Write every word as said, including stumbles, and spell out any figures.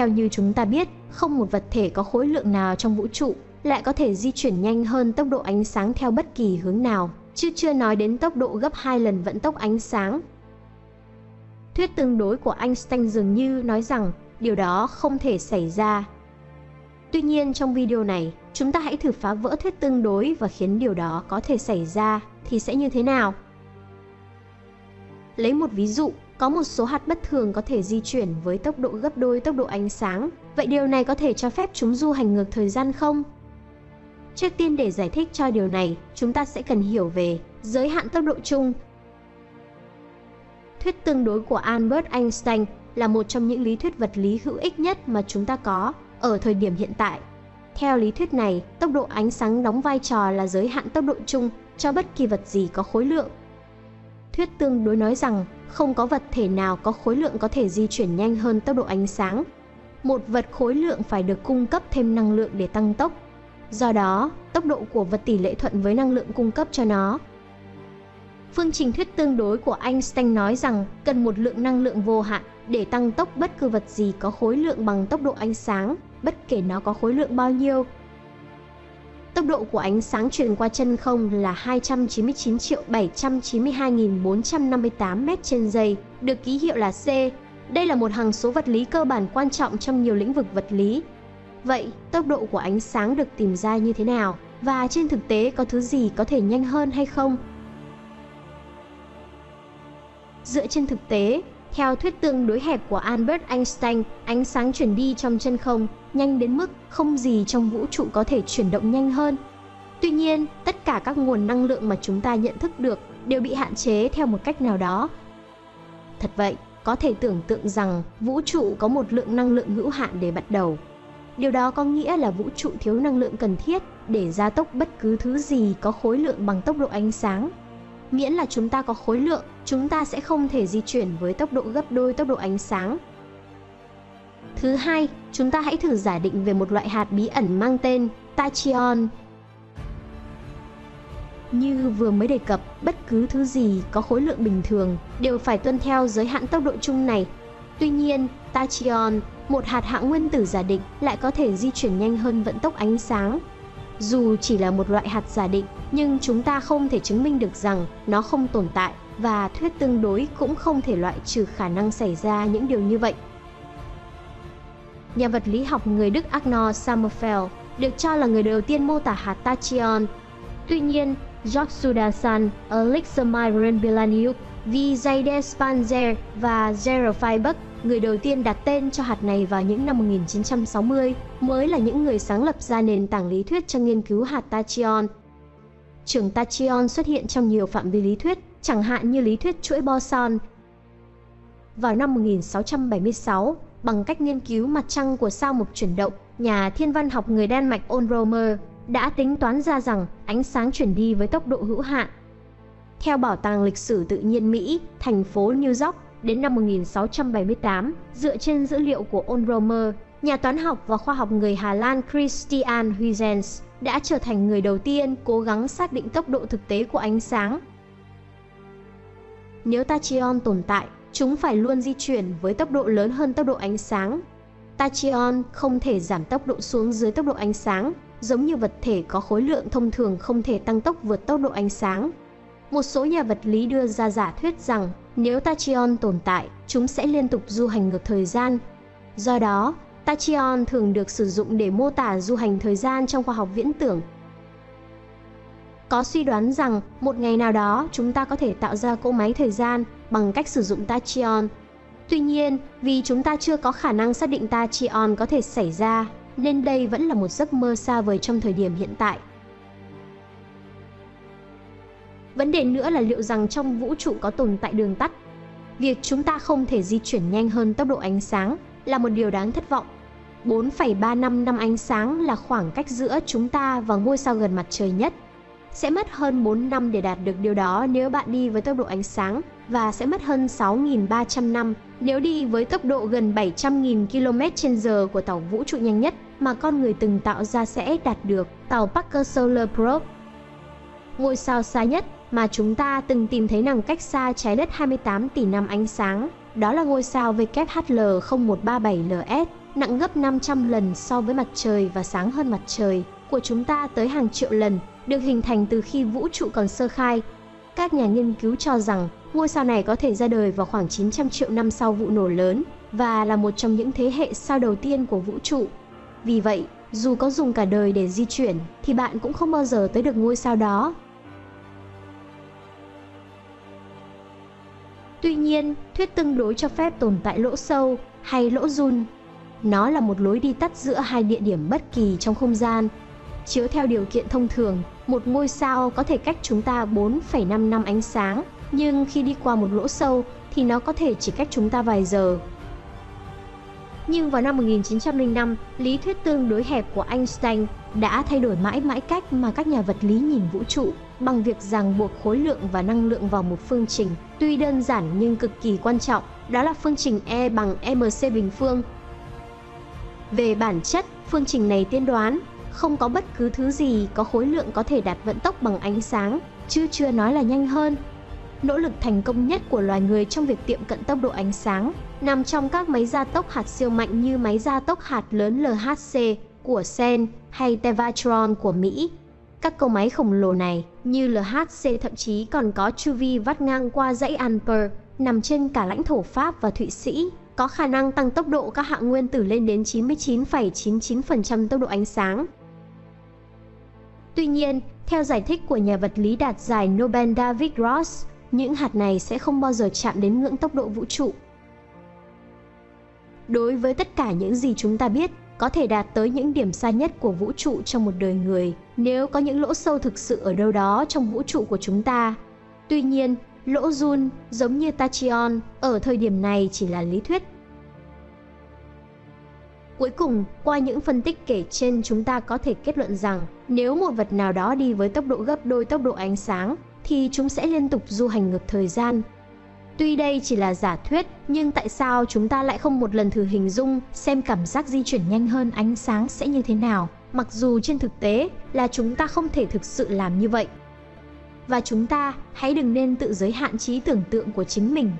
Theo như chúng ta biết, không một vật thể có khối lượng nào trong vũ trụ lại có thể di chuyển nhanh hơn tốc độ ánh sáng theo bất kỳ hướng nào, chứ chưa nói đến tốc độ gấp hai lần vận tốc ánh sáng. Thuyết tương đối của Einstein dường như nói rằng điều đó không thể xảy ra. Tuy nhiên, trong video này, chúng ta hãy thử phá vỡ thuyết tương đối và khiến điều đó có thể xảy ra thì sẽ như thế nào? Lấy một ví dụ, có một số hạt bất thường có thể di chuyển với tốc độ gấp đôi tốc độ ánh sáng. Vậy điều này có thể cho phép chúng du hành ngược thời gian không? Trước tiên, để giải thích cho điều này, chúng ta sẽ cần hiểu về giới hạn tốc độ chung. Thuyết tương đối của Albert Einstein là một trong những lý thuyết vật lý hữu ích nhất mà chúng ta có ở thời điểm hiện tại. Theo lý thuyết này, tốc độ ánh sáng đóng vai trò là giới hạn tốc độ chung cho bất kỳ vật gì có khối lượng. Thuyết tương đối nói rằng không có vật thể nào có khối lượng có thể di chuyển nhanh hơn tốc độ ánh sáng. Một vật khối lượng phải được cung cấp thêm năng lượng để tăng tốc. Do đó, tốc độ của vật tỷ lệ thuận với năng lượng cung cấp cho nó. Phương trình thuyết tương đối của Einstein nói rằng cần một lượng năng lượng vô hạn để tăng tốc bất cứ vật gì có khối lượng bằng tốc độ ánh sáng, bất kể nó có khối lượng bao nhiêu. Tốc độ của ánh sáng truyền qua chân không là hai trăm chín mươi chín triệu bảy trăm chín mươi hai nghìn bốn trăm năm mươi tám mét trên giây, được ký hiệu là C. Đây là một hằng số vật lý cơ bản quan trọng trong nhiều lĩnh vực vật lý. Vậy, tốc độ của ánh sáng được tìm ra như thế nào? Và trên thực tế có thứ gì có thể nhanh hơn hay không? Dựa trên thực tế, theo thuyết tương đối hẹp của Albert Einstein, ánh sáng chuyển đi trong chân không nhanh đến mức không gì trong vũ trụ có thể chuyển động nhanh hơn. Tuy nhiên, tất cả các nguồn năng lượng mà chúng ta nhận thức được đều bị hạn chế theo một cách nào đó. Thật vậy, có thể tưởng tượng rằng vũ trụ có một lượng năng lượng hữu hạn để bắt đầu. Điều đó có nghĩa là vũ trụ thiếu năng lượng cần thiết để gia tốc bất cứ thứ gì có khối lượng bằng tốc độ ánh sáng. Miễn là chúng ta có khối lượng, chúng ta sẽ không thể di chuyển với tốc độ gấp đôi tốc độ ánh sáng. Thứ hai, chúng ta hãy thử giả định về một loại hạt bí ẩn mang tên Tachyon. Như vừa mới đề cập, bất cứ thứ gì có khối lượng bình thường đều phải tuân theo giới hạn tốc độ chung này. Tuy nhiên, Tachyon, một hạt hạ nguyên tử giả định, lại có thể di chuyển nhanh hơn vận tốc ánh sáng. Dù chỉ là một loại hạt giả định, nhưng chúng ta không thể chứng minh được rằng nó không tồn tại, và thuyết tương đối cũng không thể loại trừ khả năng xảy ra những điều như vậy. Nhà vật lý học người Đức Arnold Sommerfeld được cho là người đầu tiên mô tả hạt Tachyon. Tuy nhiên, George Sudarshan, Alexa Myron Bilaniuk, Vy Zayde Spanzer và Zerfai-Buck, người đầu tiên đặt tên cho hạt này vào những năm một nghìn chín trăm sáu mươi, mới là những người sáng lập ra nền tảng lý thuyết cho nghiên cứu hạt Tachyon. Trường Tachyon xuất hiện trong nhiều phạm vi lý thuyết, chẳng hạn như lý thuyết chuỗi boson. Vào năm một nghìn sáu trăm bảy mươi sáu, bằng cách nghiên cứu mặt trăng của sao mộc chuyển động, nhà thiên văn học người Đan Mạch Ole Rømer đã tính toán ra rằng ánh sáng chuyển đi với tốc độ hữu hạn. Theo Bảo tàng Lịch sử Tự nhiên Mỹ, thành phố New York, đến năm một nghìn sáu trăm bảy mươi tám, dựa trên dữ liệu của Ole Rømer, nhà toán học và khoa học người Hà Lan Christiaan Huygens đã trở thành người đầu tiên cố gắng xác định tốc độ thực tế của ánh sáng. Nếu Tachyon tồn tại, chúng phải luôn di chuyển với tốc độ lớn hơn tốc độ ánh sáng. Tachyon không thể giảm tốc độ xuống dưới tốc độ ánh sáng, giống như vật thể có khối lượng thông thường không thể tăng tốc vượt tốc độ ánh sáng. Một số nhà vật lý đưa ra giả thuyết rằng nếu Tachyon tồn tại, chúng sẽ liên tục du hành ngược thời gian. Do đó, Tachyon thường được sử dụng để mô tả du hành thời gian trong khoa học viễn tưởng. Có suy đoán rằng một ngày nào đó chúng ta có thể tạo ra cỗ máy thời gian bằng cách sử dụng Tachyon. Tuy nhiên, vì chúng ta chưa có khả năng xác định Tachyon có thể xảy ra, nên đây vẫn là một giấc mơ xa vời trong thời điểm hiện tại. Vấn đề nữa là liệu rằng trong vũ trụ có tồn tại đường tắt. Việc chúng ta không thể di chuyển nhanh hơn tốc độ ánh sáng là một điều đáng thất vọng. bốn phẩy ba lăm năm ánh sáng là khoảng cách giữa chúng ta và ngôi sao gần mặt trời nhất. Sẽ mất hơn bốn năm để đạt được điều đó nếu bạn đi với tốc độ ánh sáng, và sẽ mất hơn sáu nghìn ba trăm năm nếu đi với tốc độ gần bảy trăm nghìn ki lô mét trên giờ của tàu vũ trụ nhanh nhất mà con người từng tạo ra sẽ đạt được, tàu Parker Solar Probe. Ngôi sao xa nhất mà chúng ta từng tìm thấy nằm cách xa trái đất hai mươi tám tỷ năm ánh sáng, đó là ngôi sao W H L không một ba bảy L S. nặng gấp năm trăm lần so với mặt trời và sáng hơn mặt trời của chúng ta tới hàng triệu lần, được hình thành từ khi vũ trụ còn sơ khai. Các nhà nghiên cứu cho rằng ngôi sao này có thể ra đời vào khoảng chín trăm triệu năm sau vụ nổ lớn và là một trong những thế hệ sao đầu tiên của vũ trụ. Vì vậy, dù có dùng cả đời để di chuyển thì bạn cũng không bao giờ tới được ngôi sao đó. Tuy nhiên, thuyết tương đối cho phép tồn tại lỗ sâu hay lỗ giun. Nó là một lối đi tắt giữa hai địa điểm bất kỳ trong không gian. Chiếu theo điều kiện thông thường, một ngôi sao có thể cách chúng ta bốn phẩy năm năm ánh sáng, nhưng khi đi qua một lỗ sâu thì nó có thể chỉ cách chúng ta vài giờ. Nhưng vào năm một nghìn chín trăm linh năm, lý thuyết tương đối hẹp của Einstein đã thay đổi mãi mãi cách mà các nhà vật lý nhìn vũ trụ bằng việc ràng buộc khối lượng và năng lượng vào một phương trình tuy đơn giản nhưng cực kỳ quan trọng, đó là phương trình E bằng mc bình phương. Về bản chất, phương trình này tiên đoán không có bất cứ thứ gì có khối lượng có thể đạt vận tốc bằng ánh sáng, chứ chưa nói là nhanh hơn. Nỗ lực thành công nhất của loài người trong việc tiệm cận tốc độ ánh sáng nằm trong các máy gia tốc hạt siêu mạnh như máy gia tốc hạt lớn L H C của xê e rờ en hay Tevatron của Mỹ. Các cỗ máy khổng lồ này như L H C thậm chí còn có chu vi vắt ngang qua dãy Ampere, nằm trên cả lãnh thổ Pháp và Thụy Sĩ, có khả năng tăng tốc độ các hạng nguyên tử lên đến chín mươi chín phẩy chín chín phần trăm tốc độ ánh sáng. Tuy nhiên, theo giải thích của nhà vật lý đạt giải Nobel David Gross, những hạt này sẽ không bao giờ chạm đến ngưỡng tốc độ vũ trụ. Đối với tất cả những gì chúng ta biết, có thể đạt tới những điểm xa nhất của vũ trụ trong một đời người, nếu có những lỗ sâu thực sự ở đâu đó trong vũ trụ của chúng ta. Tuy nhiên, lỗ giun giống như Tachyon ở thời điểm này chỉ là lý thuyết. Cuối cùng, qua những phân tích kể trên, chúng ta có thể kết luận rằng nếu một vật nào đó đi với tốc độ gấp đôi tốc độ ánh sáng thì chúng sẽ liên tục du hành ngược thời gian. Tuy đây chỉ là giả thuyết, nhưng tại sao chúng ta lại không một lần thử hình dung xem cảm giác di chuyển nhanh hơn ánh sáng sẽ như thế nào, mặc dù trên thực tế là chúng ta không thể thực sự làm như vậy. Và chúng ta hãy đừng nên tự giới hạn trí tưởng tượng của chính mình.